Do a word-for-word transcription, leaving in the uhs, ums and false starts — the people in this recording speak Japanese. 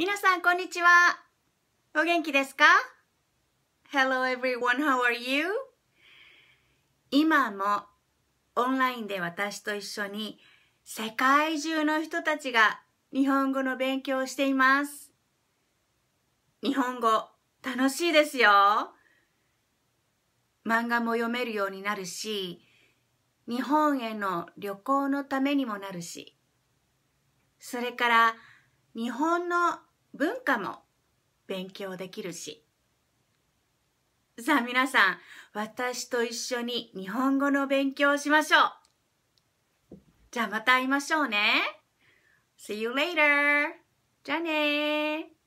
皆さんこんにちは。お元気ですか？ Hello everyone, how are you? 今もオンラインで私と一緒に世界中の人たちが日本語の勉強をしています。日本語楽しいですよ。漫画も読めるようになるし、日本への旅行のためにもなるし、それから日本の文化も勉強できるし。さあ皆さん、私と一緒に日本語の勉強をしましょう。じゃあまた会いましょうね。See you later! じゃあねー。